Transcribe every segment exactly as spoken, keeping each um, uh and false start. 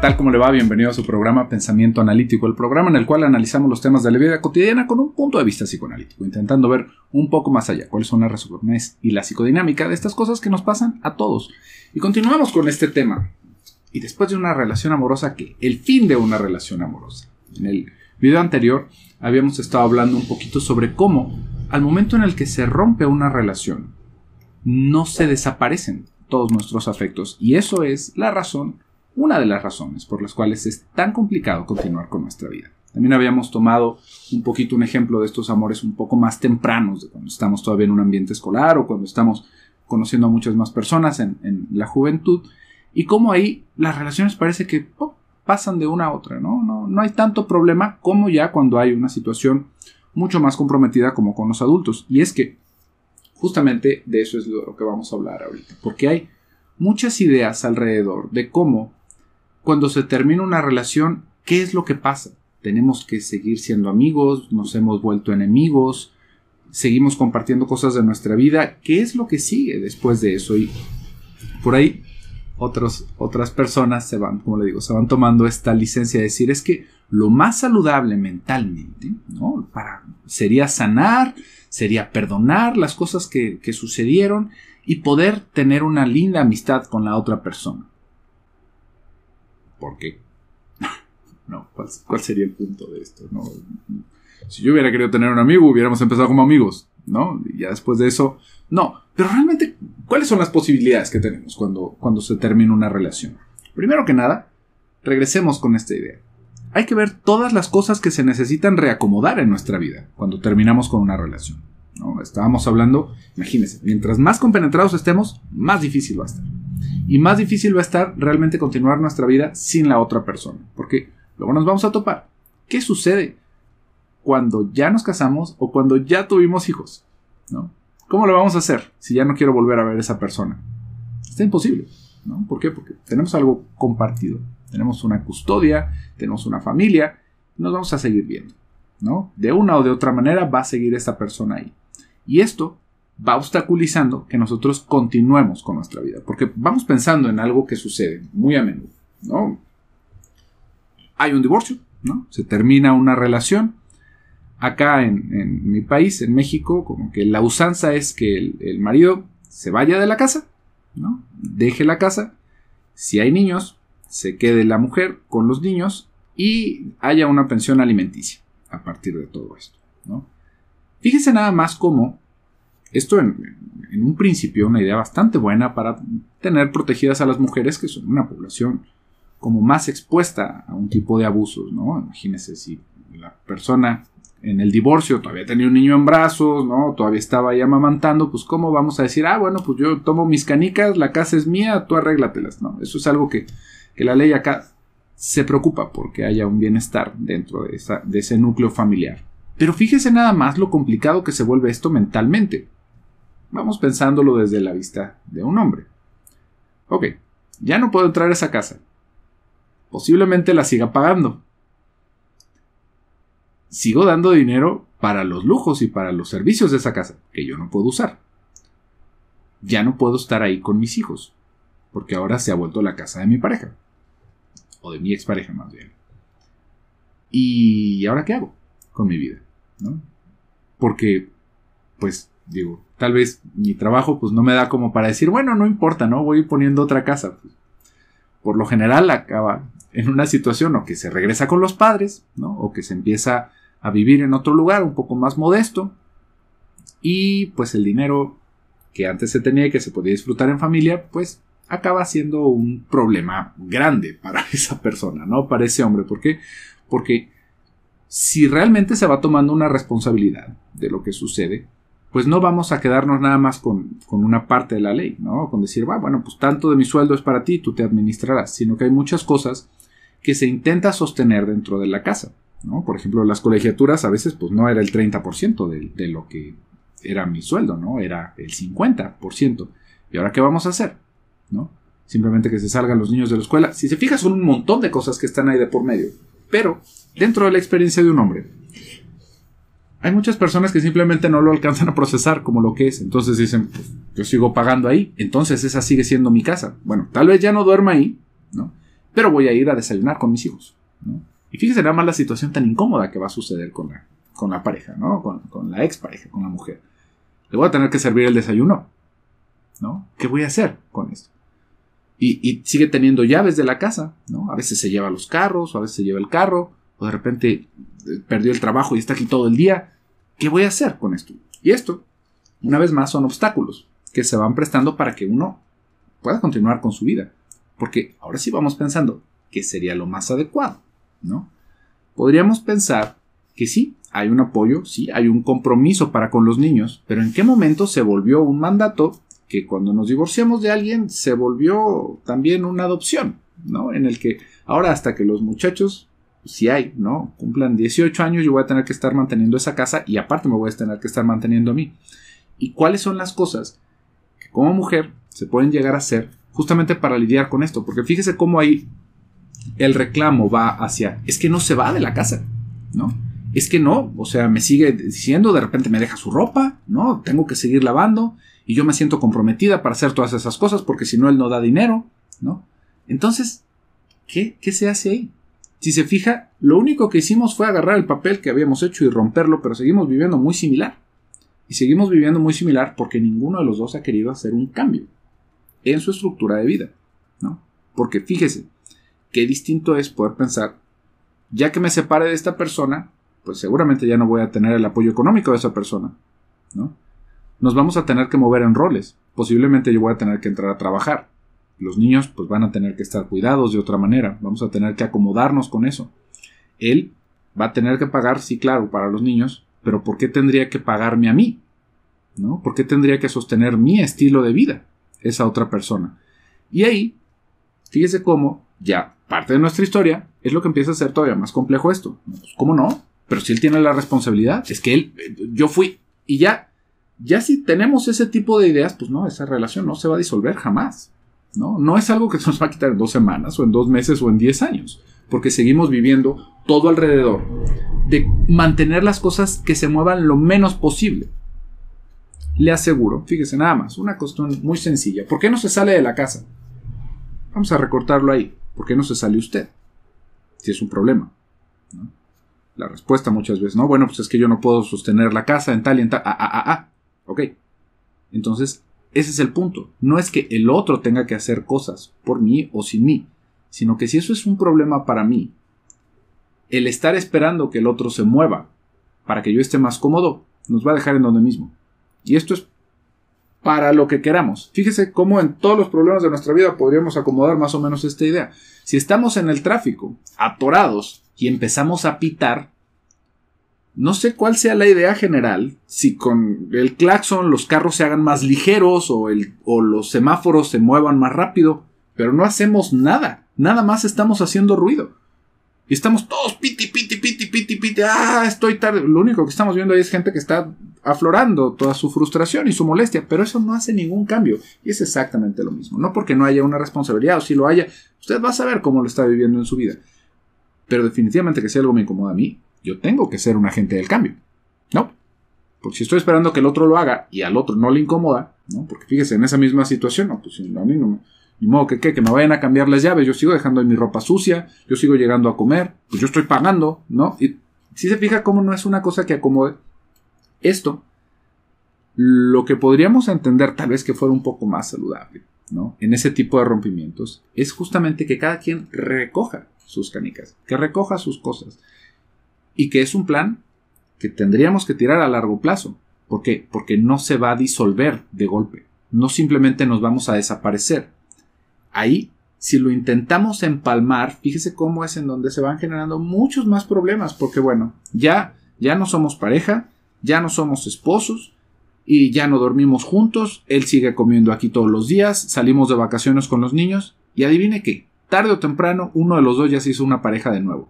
tal? ¿Cómo le va? Bienvenido a su programa Pensamiento Analítico, el programa en el cual analizamos los temas de la vida cotidiana con un punto de vista psicoanalítico, intentando ver un poco más allá cuáles son las razones y la psicodinámica de estas cosas que nos pasan a todos. Y continuamos con este tema. Y después de una relación amorosa, ¿qué? El fin de una relación amorosa. En el video anterior habíamos estado hablando un poquito sobre cómo al momento en el que se rompe una relación, no se desaparecen todos nuestros afectos, y eso es la razón, una de las razones por las cuales es tan complicado continuar con nuestra vida. También habíamos tomado un poquito un ejemplo de estos amores un poco más tempranos, de cuando estamos todavía en un ambiente escolar o cuando estamos conociendo a muchas más personas en, en la juventud, y cómo ahí las relaciones parece que oh, pasan de una a otra, ¿no? No, no hay tanto problema como ya cuando hay una situación mucho más comprometida como con los adultos. Y es que justamente de eso es lo que vamos a hablar ahorita, porque hay muchas ideas alrededor de cómo cuando se termina una relación, ¿qué es lo que pasa? Tenemos que seguir siendo amigos, nos hemos vuelto enemigos, seguimos compartiendo cosas de nuestra vida, ¿qué es lo que sigue después de eso? Y por ahí otros, otras personas se van, como le digo, se van tomando esta licencia de decir, es que lo más saludable mentalmente, ¿no? Para, sería sanar, sería perdonar las cosas que, que sucedieron y poder tener una linda amistad con la otra persona. ¿Por qué? No, ¿cuál, cuál sería el punto de esto? No, si yo hubiera querido tener un amigo, hubiéramos empezado como amigos, ¿no? Y ya después de eso, no. Pero realmente, ¿cuáles son las posibilidades que tenemos cuando, cuando se termina una relación? Primero que nada, regresemos con esta idea. Hay que ver todas las cosas que se necesitan reacomodar en nuestra vida cuando terminamos con una relación, ¿no? Estábamos hablando, imagínense, mientras más compenetrados estemos, más difícil va a estar. Y más difícil va a estar realmente continuar nuestra vida sin la otra persona, porque luego nos vamos a topar. ¿Qué sucede cuando ya nos casamos o cuando ya tuvimos hijos, ¿no? ¿Cómo lo vamos a hacer si ya no quiero volver a ver a esa persona? Está imposible, ¿no? ¿Por qué? Porque tenemos algo compartido. Tenemos una custodia, tenemos una familia, nos vamos a seguir viendo, ¿no? De una o de otra manera va a seguir esta persona ahí. Y esto va obstaculizando que nosotros continuemos con nuestra vida, porque vamos pensando en algo que sucede muy a menudo, ¿no? Hay un divorcio, ¿no? Se termina una relación. Acá en, en mi país, en México, como que la usanza es que el, el marido se vaya de la casa, ¿no? Deje la casa. Si hay niños, se quede la mujer con los niños y haya una pensión alimenticia a partir de todo esto, ¿no? Fíjense nada más cómo esto en, en un principio una idea bastante buena para tener protegidas a las mujeres, que son una población como más expuesta a un tipo de abusos, ¿no? Imagínense si la persona en el divorcio todavía tenía un niño en brazos, ¿no? Todavía estaba ahí amamantando, pues cómo vamos a decir, ah, bueno, pues yo tomo mis canicas, la casa es mía, tú arréglatelas, ¿no? Eso es algo que que la ley acá se preocupa porque haya un bienestar dentro de, esa, de ese núcleo familiar. Pero fíjese nada más lo complicado que se vuelve esto mentalmente. Vamos pensándolo desde la vista de un hombre. Ok, ya no puedo entrar a esa casa. Posiblemente la siga pagando. Sigo dando dinero para los lujos y para los servicios de esa casa, que yo no puedo usar. Ya no puedo estar ahí con mis hijos, porque ahora se ha vuelto la casa de mi pareja, o de mi expareja más bien. ¿Y ahora qué hago con mi vida, ¿no? Porque, pues, digo, tal vez mi trabajo pues no me da como para decir, bueno, no importa, ¿no? Voy poniendo otra casa. Por lo general acaba en una situación o que se regresa con los padres, ¿no? O que se empieza a vivir en otro lugar un poco más modesto. Y pues el dinero que antes se tenía y que se podía disfrutar en familia, pues acaba siendo un problema grande para esa persona, ¿no? Para ese hombre. ¿Por qué? Porque si realmente se va tomando una responsabilidad de lo que sucede, pues no vamos a quedarnos nada más con, con una parte de la ley, ¿no? Con decir, bah, bueno, pues tanto de mi sueldo es para ti, tú te administrarás. Sino que hay muchas cosas que se intenta sostener dentro de la casa, ¿no? Por ejemplo, las colegiaturas a veces pues no era el treinta por ciento de, de lo que era mi sueldo, ¿no? Era el cincuenta por ciento. ¿Y ahora qué vamos a hacer? ¿No? Simplemente que se salgan los niños de la escuela. Si se fija, son un montón de cosas que están ahí de por medio. Pero, dentro de la experiencia de un hombre, hay muchas personas que simplemente no lo alcanzan a procesar como lo que es. Entonces dicen, pues, yo sigo pagando ahí, entonces esa sigue siendo mi casa. Bueno, tal vez ya no duerma ahí, ¿no? pero voy a ir a desayunar con mis hijos, ¿no? Y fíjese nada más la situación tan incómoda que va a suceder con la, con la pareja, ¿no? Con, con la expareja, con la mujer. Le voy a tener que servir el desayuno, ¿no? ¿Qué voy a hacer con esto? Y, y sigue teniendo llaves de la casa, ¿no? A veces se lleva los carros, o a veces se lleva el carro, o de repente perdió el trabajo y está aquí todo el día. ¿Qué voy a hacer con esto? Y esto, una vez más, son obstáculos que se van prestando para que uno pueda continuar con su vida. Porque ahora sí vamos pensando qué sería lo más adecuado, ¿no? Podríamos pensar que sí, hay un apoyo, sí, hay un compromiso para con los niños, pero ¿en qué momento se volvió un mandato que cuando nos divorciamos de alguien se volvió también una adopción, ¿no? En el que ahora hasta que los muchachos, si hay, ¿no?, cumplan dieciocho años, yo voy a tener que estar manteniendo esa casa y aparte me voy a tener que estar manteniendo a mí. ¿Y cuáles son las cosas que como mujer se pueden llegar a hacer justamente para lidiar con esto? Porque fíjese cómo ahí el reclamo va hacia, es que no se va de la casa, ¿no? Es que no, o sea, me sigue diciendo, de repente me deja su ropa, ¿no? Tengo que seguir lavando y yo me siento comprometida para hacer todas esas cosas porque si no él no da dinero, ¿no? Entonces, ¿qué? ¿Qué se hace ahí? Si se fija, lo único que hicimos fue agarrar el papel que habíamos hecho y romperlo, pero seguimos viviendo muy similar. Y seguimos viviendo muy similar porque ninguno de los dos ha querido hacer un cambio en su estructura de vida, ¿no? Porque fíjese, qué distinto es poder pensar, ya que me separe de esta persona, pues seguramente ya no voy a tener el apoyo económico de esa persona, ¿no? Nos vamos a tener que mover en roles. Posiblemente yo voy a tener que entrar a trabajar. Los niños pues van a tener que estar cuidados de otra manera. Vamos a tener que acomodarnos con eso. Él va a tener que pagar, sí, claro, para los niños, pero ¿por qué tendría que pagarme a mí? ¿No? ¿Por qué tendría que sostener mi estilo de vida esa otra persona? Y ahí, fíjese cómo ya parte de nuestra historia es lo que empieza a ser todavía más complejo esto. Pues, ¿cómo no? Pero si él tiene la responsabilidad, es que él, yo fui, y ya, ya si tenemos ese tipo de ideas, pues no, esa relación no se va a disolver jamás, ¿no? No es algo que se nos va a quitar en dos semanas, o en dos meses, o en diez años, porque seguimos viviendo todo alrededor de mantener las cosas que se muevan lo menos posible. Le aseguro, fíjese nada más, una cuestión muy sencilla. ¿Por qué no se sale de la casa? Vamos a recortarlo ahí. ¿Por qué no se sale usted? Si es un problema, ¿no? La respuesta muchas veces, no, bueno, pues es que yo no puedo sostener la casa en tal y en tal, ah, ah, ah, ah, ok. Entonces, ese es el punto, no es que el otro tenga que hacer cosas por mí o sin mí, sino que si eso es un problema para mí, el estar esperando que el otro se mueva para que yo esté más cómodo, nos va a dejar en donde mismo. Y esto es para lo que queramos. Fíjese cómo en todos los problemas de nuestra vida podríamos acomodar más o menos esta idea. Si estamos en el tráfico, atorados, y empezamos a pitar, no sé cuál sea la idea general, si con el claxon los carros se hagan más ligeros o, el, o los semáforos se muevan más rápido, pero no hacemos nada, nada más estamos haciendo ruido. Y estamos todos piti, piti, piti, piti, piti, ah, estoy tarde. Lo único que estamos viendo ahí es gente que está aflorando toda su frustración y su molestia, pero eso no hace ningún cambio. Y es exactamente lo mismo, no porque no haya una responsabilidad o si lo haya, usted va a saber cómo lo está viviendo en su vida. Pero definitivamente que si algo me incomoda a mí, yo tengo que ser un agente del cambio, ¿no? Porque si estoy esperando que el otro lo haga y al otro no le incomoda, ¿no? Porque fíjese, en esa misma situación, no, pues a mí no me... Ni modo que, que, que me vayan a cambiar las llaves, yo sigo dejando ahí mi ropa sucia, yo sigo llegando a comer, pues yo estoy pagando, ¿no? Y si se fija cómo no es una cosa que acomode esto, lo que podríamos entender tal vez que fuera un poco más saludable, ¿no? En ese tipo de rompimientos, es justamente que cada quien recoja sus canicas, que recoja sus cosas y que es un plan que tendríamos que tirar a largo plazo. ¿Por qué? Porque no se va a disolver de golpe, no simplemente nos vamos a desaparecer. Ahí, si lo intentamos empalmar, fíjese cómo es en donde se van generando muchos más problemas, porque bueno, ya, ya no somos pareja, ya no somos esposos y ya no dormimos juntos, él sigue comiendo aquí todos los días, salimos de vacaciones con los niños y adivine qué, tarde o temprano uno de los dos ya se hizo una pareja de nuevo.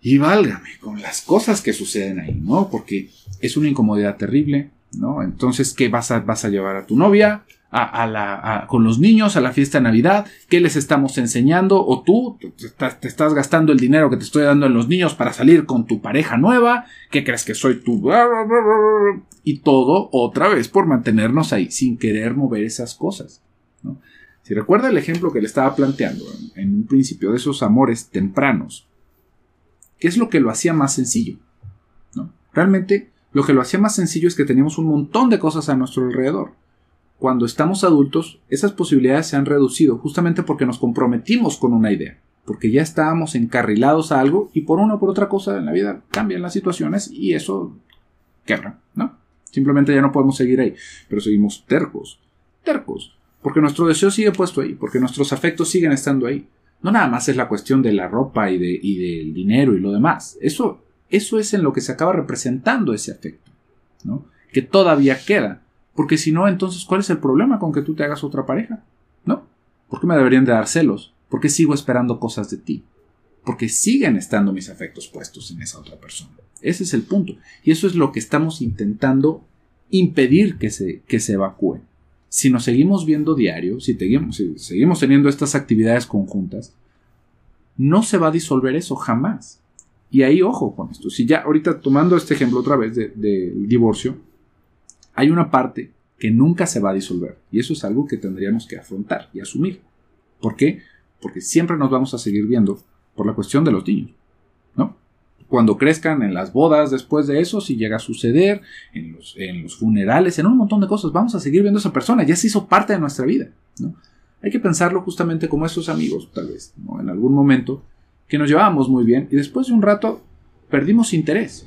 Y válgame con las cosas que suceden ahí, ¿no? Porque es una incomodidad terrible, ¿no? Entonces, ¿qué vas a, vas a llevar a tu novia? A, a la, a, con los niños a la fiesta de Navidad, ¿qué les estamos enseñando? O tú te estás, te estás gastando el dinero que te estoy dando en los niños para salir con tu pareja nueva, ¿qué crees que soy tú? Y todo otra vez por mantenernos ahí sin querer mover esas cosas, ¿no? Si recuerda el ejemplo que le estaba planteando en un principio de esos amores tempranos, ¿qué es lo que lo hacía más sencillo? ¿No? Realmente lo que lo hacía más sencillo es que teníamos un montón de cosas a nuestro alrededor. Cuando estamos adultos, esas posibilidades se han reducido justamente porque nos comprometimos con una idea, porque ya estábamos encarrilados a algo y por una o por otra cosa en la vida cambian las situaciones y eso quebra, ¿no? Simplemente ya no podemos seguir ahí, pero seguimos tercos, tercos, porque nuestro deseo sigue puesto ahí, porque nuestros afectos siguen estando ahí. No nada más es la cuestión de la ropa y, de, y del dinero y lo demás. Eso, eso es en lo que se acaba representando ese afecto, ¿no? Que todavía queda. Porque si no, entonces, ¿cuál es el problema con que tú te hagas otra pareja? ¿No? ¿Por qué me deberían de dar celos? ¿Por qué sigo esperando cosas de ti? Porque siguen estando mis afectos puestos en esa otra persona. Ese es el punto. Y eso es lo que estamos intentando impedir que se, que se evacúe. Si nos seguimos viendo diario, si, te, si seguimos teniendo estas actividades conjuntas, no se va a disolver eso jamás. Y ahí, ojo con esto. Si ya ahorita, tomando este ejemplo otra vez del de divorcio, hay una parte que nunca se va a disolver. Y eso es algo que tendríamos que afrontar y asumir. ¿Por qué? Porque siempre nos vamos a seguir viendo por la cuestión de los niños, ¿no? Cuando crezcan, en las bodas, después de eso, si llega a suceder, en los, en los funerales, en un montón de cosas, vamos a seguir viendo a esa persona, ya se hizo parte de nuestra vida, ¿no? Hay que pensarlo justamente como esos amigos, tal vez, ¿no? En algún momento, que nos llevábamos muy bien, y después de un rato, perdimos interés,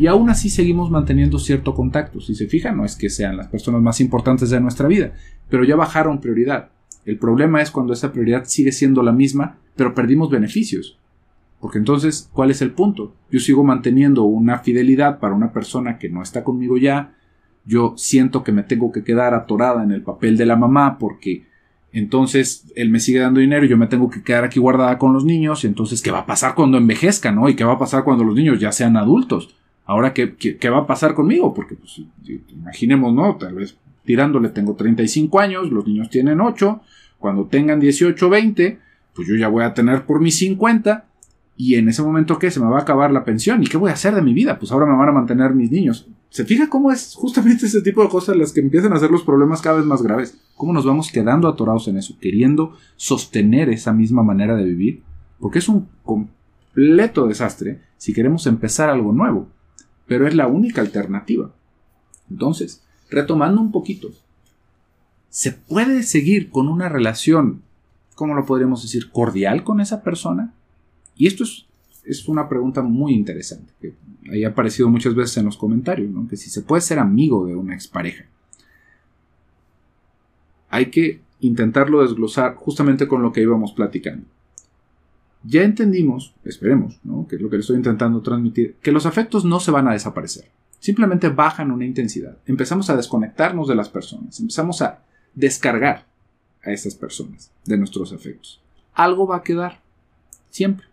y aún así seguimos manteniendo cierto contacto. Si se fijan, no es que sean las personas más importantes de nuestra vida, pero ya bajaron prioridad. El problema es cuando esa prioridad sigue siendo la misma, pero perdimos beneficios. Porque entonces, ¿cuál es el punto? Yo sigo manteniendo una fidelidad para una persona que no está conmigo ya. Yo siento que me tengo que quedar atorada en el papel de la mamá porque entonces él me sigue dando dinero y yo me tengo que quedar aquí guardada con los niños. Y entonces, ¿qué va a pasar cuando envejezca, no? ¿Y qué va a pasar cuando los niños ya sean adultos? Ahora, ¿qué, qué, qué va a pasar conmigo? Porque, pues, imaginemos, ¿no? Tal vez tirándole tengo treinta y cinco años, los niños tienen ocho. Cuando tengan dieciocho o veinte, pues yo ya voy a tener por mis cincuenta. Y en ese momento, ¿qué? Se me va a acabar la pensión. ¿Y qué voy a hacer de mi vida? Pues ahora me van a mantener mis niños. ¿Se fija cómo es justamente ese tipo de cosas las que empiezan a hacer los problemas cada vez más graves? ¿Cómo nos vamos quedando atorados en eso? Queriendo sostener esa misma manera de vivir. Porque es un completo desastre si queremos empezar algo nuevo. Pero es la única alternativa. Entonces, retomando un poquito. ¿Se puede seguir con una relación, cómo lo podríamos decir, cordial con esa persona? Y esto es, es una pregunta muy interesante, que ahí ha aparecido muchas veces en los comentarios, ¿no? Que si se puede ser amigo de una expareja. Hay que intentarlo desglosar justamente con lo que íbamos platicando. Ya entendimos, esperemos, ¿no? Que es lo que le estoy intentando transmitir, que los afectos no se van a desaparecer. Simplemente bajan una intensidad. Empezamos a desconectarnos de las personas. Empezamos a descargar a esas personas de nuestros afectos. Algo va a quedar. Siempre.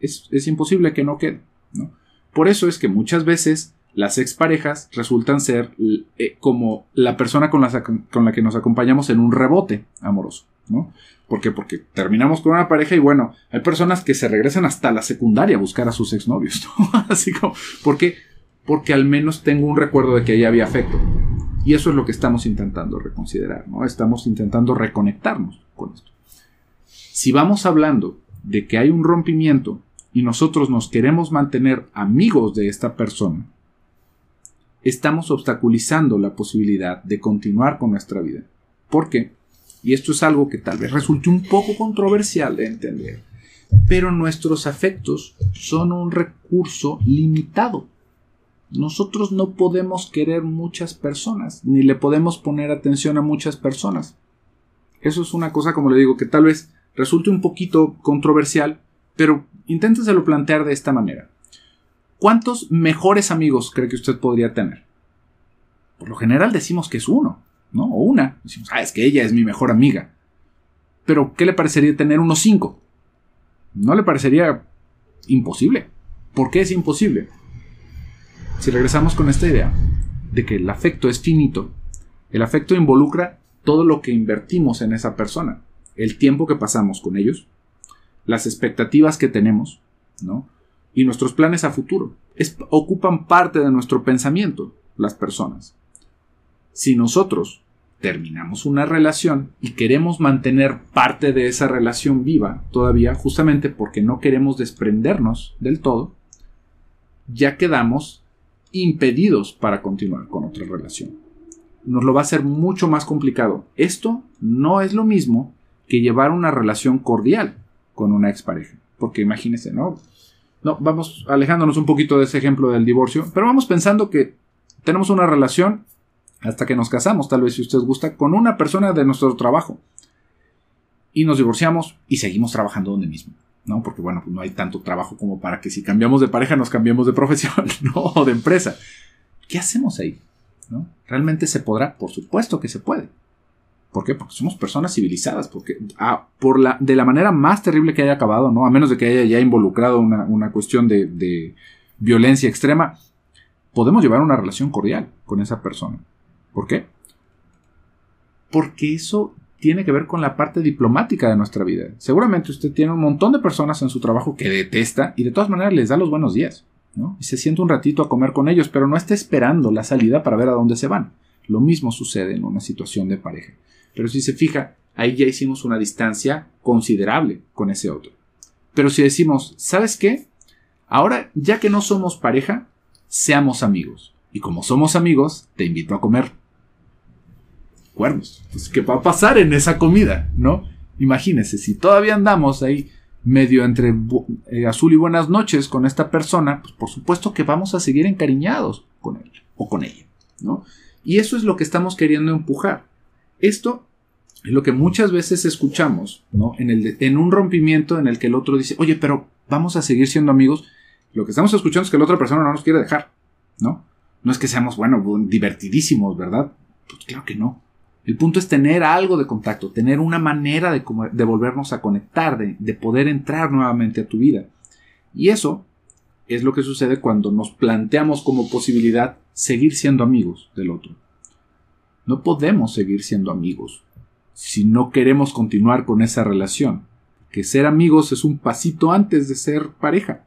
Es, es imposible que no quede, ¿no? Por eso es que muchas veces las exparejas resultan ser eh, como la persona con la, con la que nos acompañamos en un rebote amoroso, ¿no? ¿Por qué? Porque terminamos con una pareja y bueno, hay personas que se regresan hasta la secundaria a buscar a sus exnovios, ¿no? Así como, ¿por qué? Porque al menos tengo un recuerdo de que ahí había afecto. Y eso es lo que estamos intentando reconsiderar, ¿no? Estamos intentando reconectarnos con esto. Si vamos hablando de que hay un rompimiento y nosotros nos queremos mantener amigos de esta persona, estamos obstaculizando la posibilidad de continuar con nuestra vida. ¿Por qué? Y esto es algo que tal vez resulte un poco controversial de entender, pero nuestros afectos son un recurso limitado. Nosotros no podemos querer muchas personas, ni le podemos poner atención a muchas personas. Eso es una cosa, como le digo, que tal vez resulte un poquito controversial, pero inténtenselo plantear de esta manera. ¿Cuántos mejores amigos cree que usted podría tener? Por lo general decimos que es uno, ¿no? O una. Decimos, ah, es que ella es mi mejor amiga. Pero, ¿qué le parecería tener unos cinco? No le parecería imposible. ¿Por qué es imposible? Si regresamos con esta idea de que el afecto es finito, el afecto involucra todo lo que invertimos en esa persona. El tiempo que pasamos con ellos, las expectativas que tenemos, ¿no? Y nuestros planes a futuro. Es, ocupan parte de nuestro pensamiento las personas. Si nosotros terminamos una relación y queremos mantener parte de esa relación viva todavía, justamente porque no queremos desprendernos del todo, ya quedamos impedidos para continuar con otra relación. Nos lo va a hacer mucho más complicado. Esto no es lo mismo que llevar una relación cordial con una expareja, porque imagínense, ¿no? No, vamos alejándonos un poquito de ese ejemplo del divorcio, pero vamos pensando que tenemos una relación hasta que nos casamos, tal vez si usted gusta, con una persona de nuestro trabajo. Y nos divorciamos y seguimos trabajando donde mismo, ¿no? Porque bueno, pues no hay tanto trabajo como para que si cambiamos de pareja nos cambiemos de profesión, ¿no? O de empresa. ¿Qué hacemos ahí? ¿No? ¿Realmente se podrá? Por supuesto que se puede. ¿Por qué? Porque somos personas civilizadas, porque ah, por la, de la manera más terrible que haya acabado, ¿no? A menos de que haya ya involucrado una, una cuestión de, de violencia extrema, podemos llevar una relación cordial con esa persona. ¿Por qué? Porque eso tiene que ver con la parte diplomática de nuestra vida. Seguramente usted tiene un montón de personas en su trabajo que detesta y de todas maneras les da los buenos días, ¿no? Y se sienta un ratito a comer con ellos, pero no está esperando la salida para ver a dónde se van. Lo mismo sucede en una situación de pareja. Pero si se fija, ahí ya hicimos una distancia considerable con ese otro. Pero si decimos, ¿sabes qué? Ahora, ya que no somos pareja, seamos amigos. Y como somos amigos, te invito a comer. Cuernos. Entonces, ¿qué va a pasar en esa comida? ¿No? Imagínense, si todavía andamos ahí medio entre eh, azul y buenas noches con esta persona, pues por supuesto que vamos a seguir encariñados con él o con ella, ¿no? Y eso es lo que estamos queriendo empujar. Esto es lo que muchas veces escuchamos, ¿no? En, el de, en un rompimiento en el que el otro dice, oye, pero vamos a seguir siendo amigos. Lo que estamos escuchando es que la otra persona no nos quiere dejar, ¿no? No es que seamos, bueno, divertidísimos, ¿verdad? Pues claro que no. El punto es tener algo de contacto, tener una manera de, comer, de volvernos a conectar, de, de poder entrar nuevamente a tu vida. Y eso es lo que sucede cuando nos planteamos como posibilidad seguir siendo amigos del otro. No podemos seguir siendo amigos si no queremos continuar con esa relación. Que ser amigos es un pasito antes de ser pareja,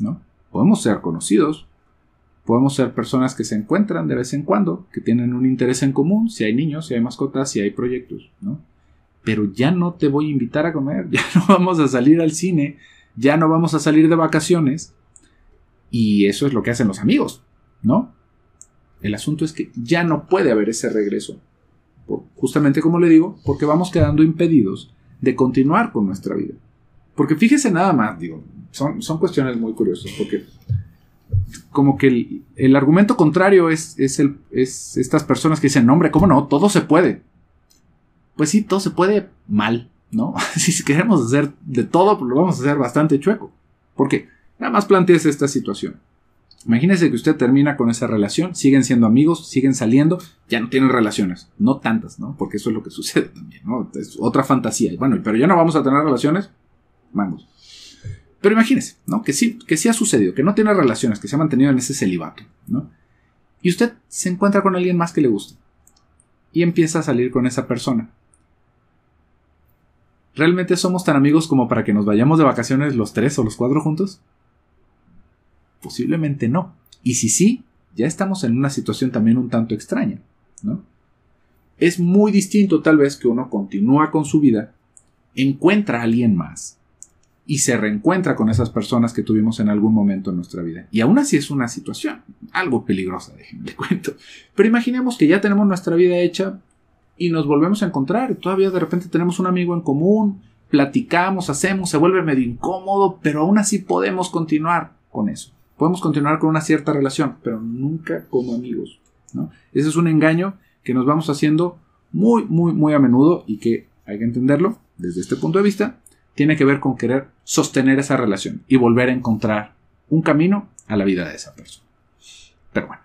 ¿no? Podemos ser conocidos, podemos ser personas que se encuentran de vez en cuando, que tienen un interés en común, si hay niños, si hay mascotas, si hay proyectos, ¿no? Pero ya no te voy a invitar a comer, ya no vamos a salir al cine, ya no vamos a salir de vacaciones. Y eso es lo que hacen los amigos, ¿no? El asunto es que ya no puede haber ese regreso, justamente como le digo, porque vamos quedando impedidos de continuar con nuestra vida. Porque fíjese nada más, digo, son, son cuestiones muy curiosas, porque como que el, el argumento contrario es, es, el, es estas personas que dicen, no, hombre, ¿cómo no? Todo se puede. Pues sí, todo se puede mal, ¿no? Si queremos hacer de todo, pues lo vamos a hacer bastante chueco. Porque nada más planteese esta situación. Imagínese que usted termina con esa relación, siguen siendo amigos, siguen saliendo, ya no tienen relaciones, no tantas, ¿no? Porque eso es lo que sucede también, ¿no? Es otra fantasía. Bueno, pero ya no vamos a tener relaciones, mangos. Pero imagínese, ¿no? Que sí, que sí ha sucedido, que no tiene relaciones, que se ha mantenido en ese celibato, ¿no? Y usted se encuentra con alguien más que le gusta y empieza a salir con esa persona. ¿Realmente somos tan amigos como para que nos vayamos de vacaciones los tres o los cuatro juntos? Posiblemente no. Y si sí, ya estamos en una situación también un tanto extraña, ¿no? Es muy distinto tal vez que uno continúa con su vida, encuentra a alguien más y se reencuentra con esas personas que tuvimos en algún momento en nuestra vida. Y aún así es una situación algo peligrosa, déjenme cuento. Pero imaginemos que ya tenemos nuestra vida hecha y nos volvemos a encontrar. Todavía de repente tenemos un amigo en común, platicamos, hacemos, se vuelve medio incómodo, pero aún así podemos continuar con eso. Podemos continuar con una cierta relación, pero nunca como amigos, ¿no? Ese es un engaño que nos vamos haciendo muy, muy, muy a menudo y que hay que entenderlo desde este punto de vista. Tiene que ver con querer sostener esa relación y volver a encontrar un camino a la vida de esa persona. Pero bueno,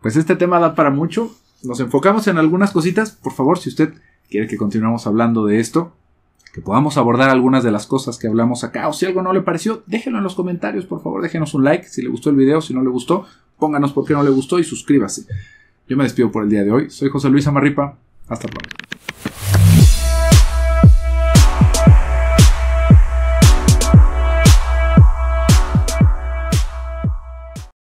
pues este tema da para mucho. Nos enfocamos en algunas cositas. Por favor, si usted quiere que continuemos hablando de esto, que podamos abordar algunas de las cosas que hablamos acá, o si algo no le pareció, déjenlo en los comentarios, por favor, déjenos un like, si le gustó el video, si no le gustó, pónganos por qué no le gustó y suscríbase. Yo me despido por el día de hoy, soy José Luis Amarripa, hasta pronto.